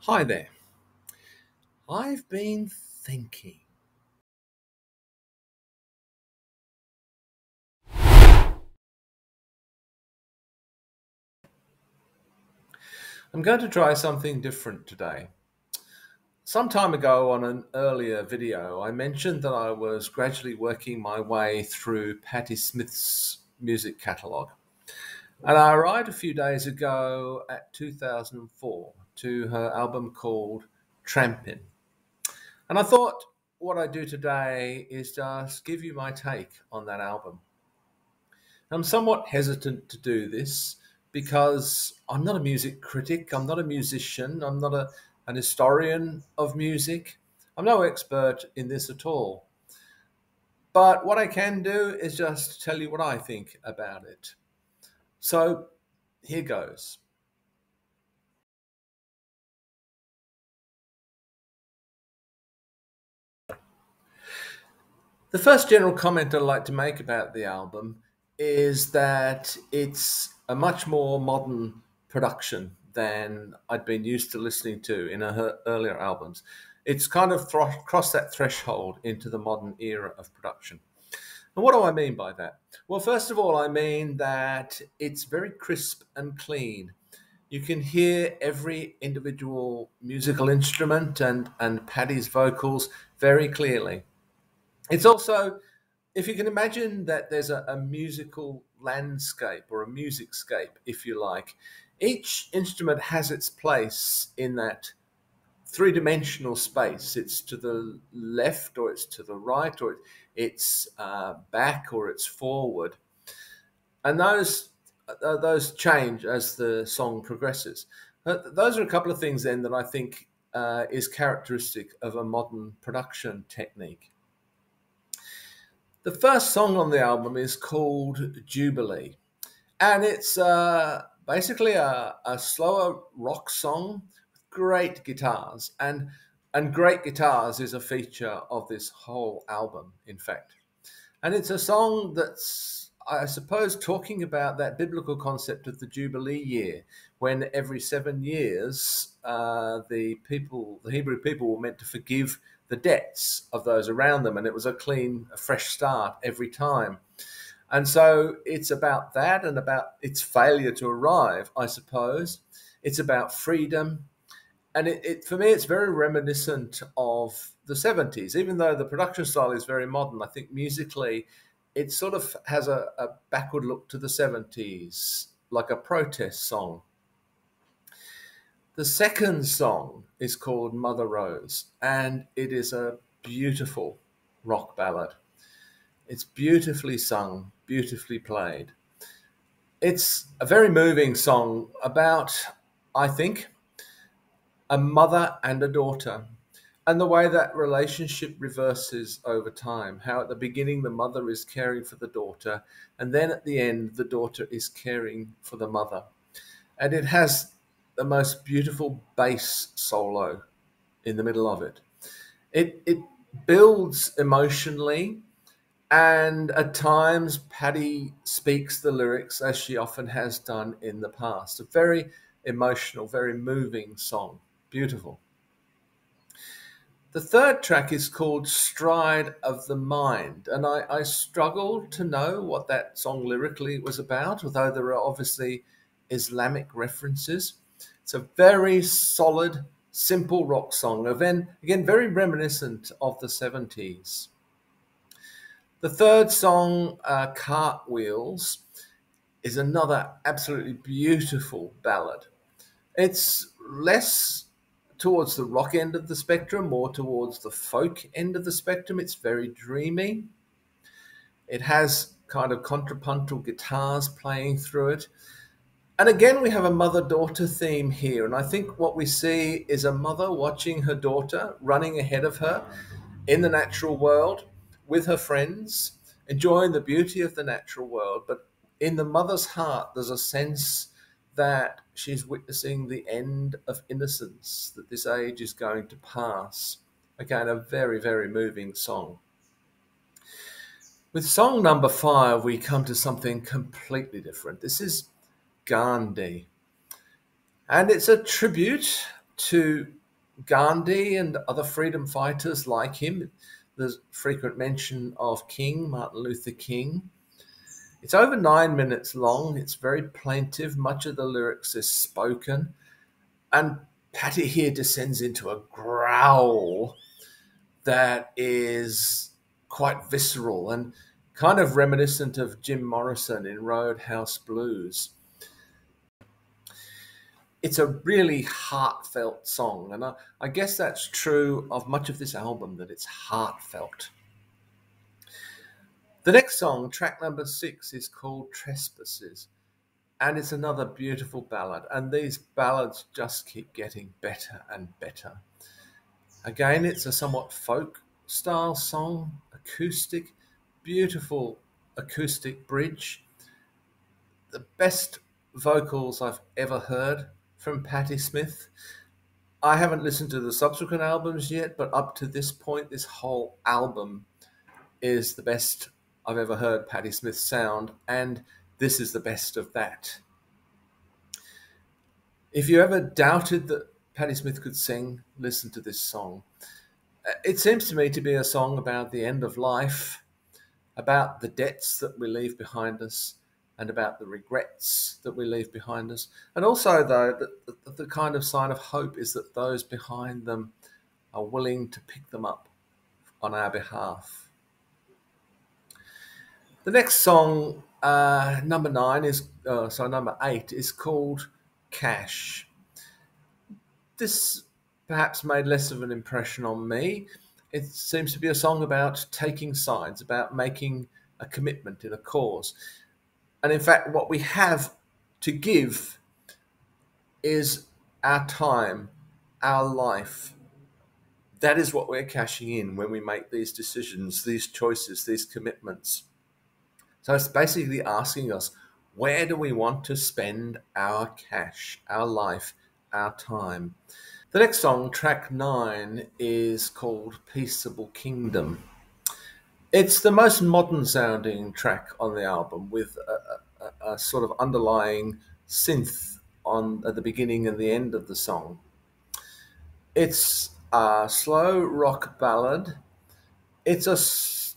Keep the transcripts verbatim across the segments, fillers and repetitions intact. Hi there. I've been thinking. I'm going to try something different today. Some time ago on an earlier video, I mentioned that I was gradually working my way through Patti Smith's music catalogue. And I arrived a few days ago at two thousand four to her album called Trampin'. And I thought what I do today is just give you my take on that album. I'm somewhat hesitant to do this because I'm not a music critic, I'm not a musician, I'm not a, an historian of music. I'm no expert in this at all. But what I can do is just tell you what I think about it. So here goes. The first general comment I'd like to make about the album is that it's a much more modern production than I'd been used to listening to in her earlier albums. It's kind of crossed that threshold into the modern era of production. And what do I mean by that? Well, first of all, I mean that it's very crisp and clean. You can hear every individual musical instrument and, and Patti's vocals very clearly. It's also, if you can imagine that there's a, a musical landscape or a musicscape, if you like, each instrument has its place in that three-dimensional space. It's to the left or it's to the right or it's uh, back or it's forward, and those uh, those change as the song progresses. Uh, those are a couple of things then that I think uh, is characteristic of a modern production technique. The first song on the album is called Jubilee, and it's uh, basically a, a slower rock song. Great guitars, and and great guitars is a feature of this whole album, in fact. And it's a song that's, I suppose, talking about that biblical concept of the Jubilee year, when every seven years uh, the people, the Hebrew people, were meant to forgive the debts of those around them, and it was a clean, a fresh start every time. And so it's about that, and about its failure to arrive, I suppose. It's about freedom. And it, it, for me, it's very reminiscent of the seventies. Even though the production style is very modern, I think musically it sort of has a, a backward look to the seventies, like a protest song. The second song is called Mother Rose, and it is a beautiful rock ballad. It's beautifully sung, beautifully played. It's a very moving song about, I think, a mother and a daughter, and the way that relationship reverses over time, how at the beginning the mother is caring for the daughter, and then at the end the daughter is caring for the mother. And it has the most beautiful bass solo in the middle of it. It, it builds emotionally, and at times Patti speaks the lyrics as she often has done in the past. A very emotional, very moving song. Beautiful. The third track is called Stride of the Mind, and I, I struggled to know what that song lyrically was about, although there are obviously Islamic references. It's a very solid, simple rock song, again, again very reminiscent of the seventies. The third song, uh, Cartwheels, is another absolutely beautiful ballad. It's less towards the rock end of the spectrum, more towards the folk end of the spectrum. It's very dreamy. It has kind of contrapuntal guitars playing through it. And again, we have a mother-daughter theme here. And I think what we see is a mother watching her daughter running ahead of her in the natural world with her friends, enjoying the beauty of the natural world. But in the mother's heart, there's a sense that she's witnessing the end of innocence, that this age is going to pass. Again, a very, very moving song. With song number five, we come to something completely different. This is Gandhi. And it's a tribute to Gandhi and other freedom fighters like him. There's frequent mention of King, Martin Luther King. It's over nine minutes long. It's very plaintive. Much of the lyrics is spoken. And Patti here descends into a growl that is quite visceral and kind of reminiscent of Jim Morrison in Roadhouse Blues. It's a really heartfelt song, and I, I guess that's true of much of this album, that it's heartfelt. The next song, track number six, is called Trespasses, and it's another beautiful ballad, and these ballads just keep getting better and better. Again, it's a somewhat folk-style song, acoustic, beautiful acoustic bridge. The best vocals I've ever heard from Patti Smith. I haven't listened to the subsequent albums yet, but up to this point, this whole album is the best I've ever heard Patti Smith sound, and this is the best of that. If you ever doubted that Patti Smith could sing, listen to this song. It seems to me to be a song about the end of life, about the debts that we leave behind us, and about the regrets that we leave behind us. And also, though, the, the, the kind of sign of hope is that those behind them are willing to pick them up on our behalf. The next song, uh, number nine is, uh, sorry, number eight, is called Cash. This perhaps made less of an impression on me. It seems to be a song about taking sides, about making a commitment in a cause. And in fact, what we have to give is our time, our life. That is what we're cashing in when we make these decisions, these choices, these commitments. So it's basically asking us, where do we want to spend our cash, our life, our time? The next song, track nine, is called Peaceable Kingdom. It's the most modern sounding track on the album, with a, a, a sort of underlying synth on at the beginning and the end of the song. It's a slow rock ballad. It's a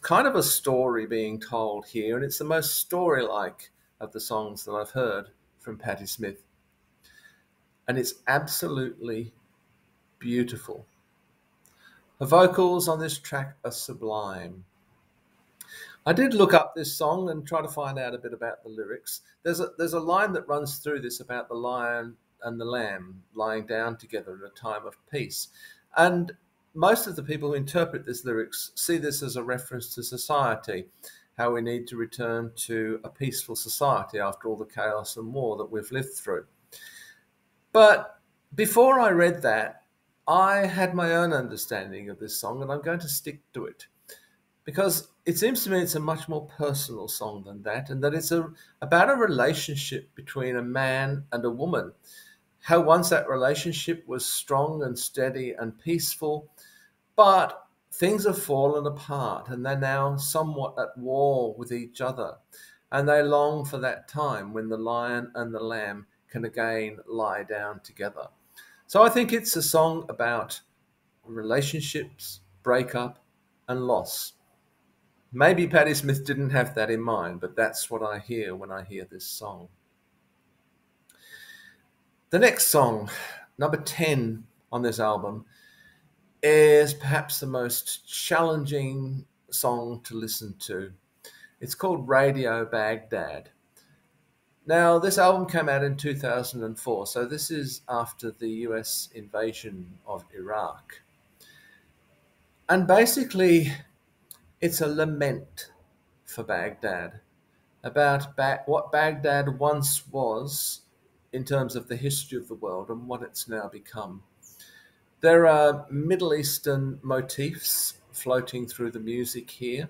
kind of a story being told here, and it's the most story-like of the songs that I've heard from Patti Smith. And it's absolutely beautiful. Her vocals on this track are sublime. I did look up this song and try to find out a bit about the lyrics. There's a, there's a line that runs through this about the lion and the lamb lying down together in a time of peace. And most of the people who interpret this lyrics see this as a reference to society, how we need to return to a peaceful society after all the chaos and war that we've lived through. But before I read that, I had my own understanding of this song, and I'm going to stick to it, because it seems to me it's a much more personal song than that, and that it's a, about a relationship between a man and a woman. How once that relationship was strong and steady and peaceful, but things have fallen apart and they're now somewhat at war with each other. And they long for that time when the lion and the lamb can again lie down together. So I think it's a song about relationships, breakup and loss. Maybe Patti Smith didn't have that in mind, but that's what I hear when I hear this song. The next song, number ten on this album, is perhaps the most challenging song to listen to. It's called Radio Baghdad. Now, this album came out in two thousand four, so this is after the U S invasion of Iraq. And basically, it's a lament for Baghdad, about ba- what Baghdad once was in terms of the history of the world and what it's now become. There are Middle Eastern motifs floating through the music here.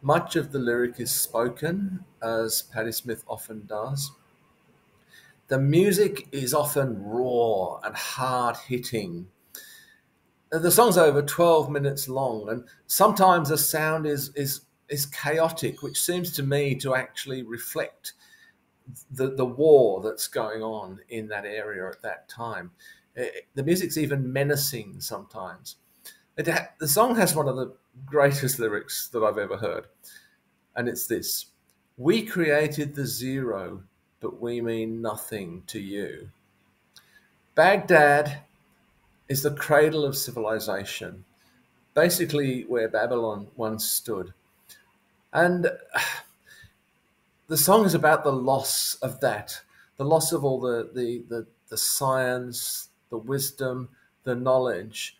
Much of the lyric is spoken, as Patti Smith often does. The music is often raw and hard-hitting. The song's over twelve minutes long, and sometimes the sound is, is, is chaotic, which seems to me to actually reflect the, the war that's going on in that area at that time. It, the music's even menacing sometimes. It ha the song has one of the greatest lyrics that I've ever heard, and it's this: "We created the zero, but we mean nothing to you. Baghdad is the cradle of civilization," basically where Babylon once stood. And the song is about the loss of that, the loss of all the, the, the, the science, the wisdom, the knowledge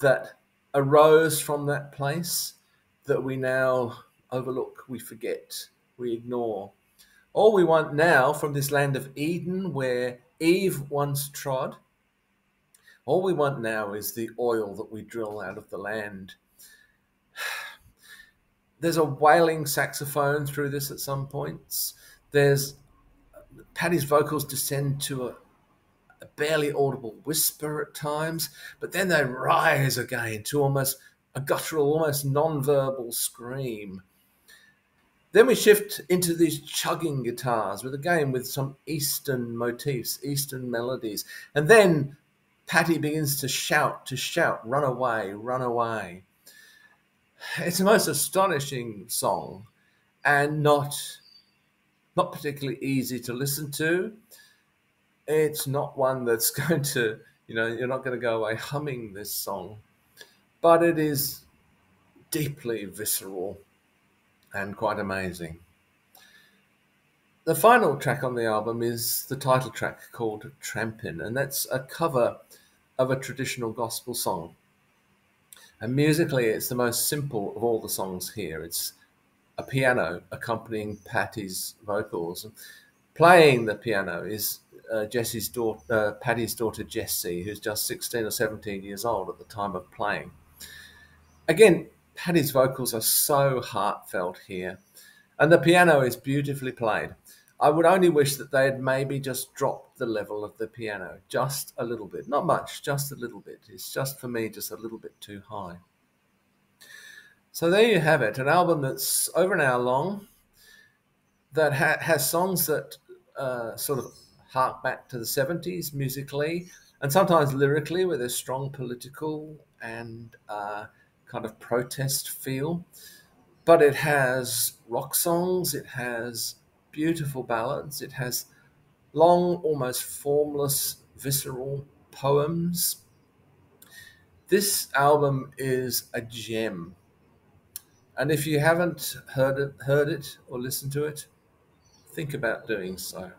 that arose from that place that we now overlook, we forget, we ignore. All we want now from this land of Eden where Eve once trod, all we want now is the oil that we drill out of the land. There's a wailing saxophone through this at some points. There's Patti's vocals descend to a, a barely audible whisper at times, but then they rise again to almost a guttural, almost non-verbal scream. Then we shift into these chugging guitars with, again, with some Eastern motifs, Eastern melodies, and then Patti begins to shout, to shout, "Run away, run away." It's the most astonishing song, and not, not particularly easy to listen to. It's not one that's going to, you know, you're not going to go away humming this song, but it is deeply visceral and quite amazing. The final track on the album is the title track called Trampin', and that's a cover of a traditional gospel song. And musically, it's the most simple of all the songs here. It's a piano accompanying Patti's vocals. Playing the piano is uh, Jesse's daughter, uh, Patti's daughter Jessie, who's just sixteen or seventeen years old at the time of playing. Again, Patti's vocals are so heartfelt here, and the piano is beautifully played. I would only wish that they had maybe just dropped the level of the piano just a little bit. Not much, just a little bit. It's just, for me, just a little bit too high. So there you have it, an album that's over an hour long, that ha has songs that uh, sort of hark back to the seventies musically, and sometimes lyrically, with a strong political and uh, kind of protest feel. But it has rock songs, it has beautiful ballads, it has long, almost formless, visceral poems. This album is a gem, and if you haven't heard it, heard it or listened to it, think about doing so.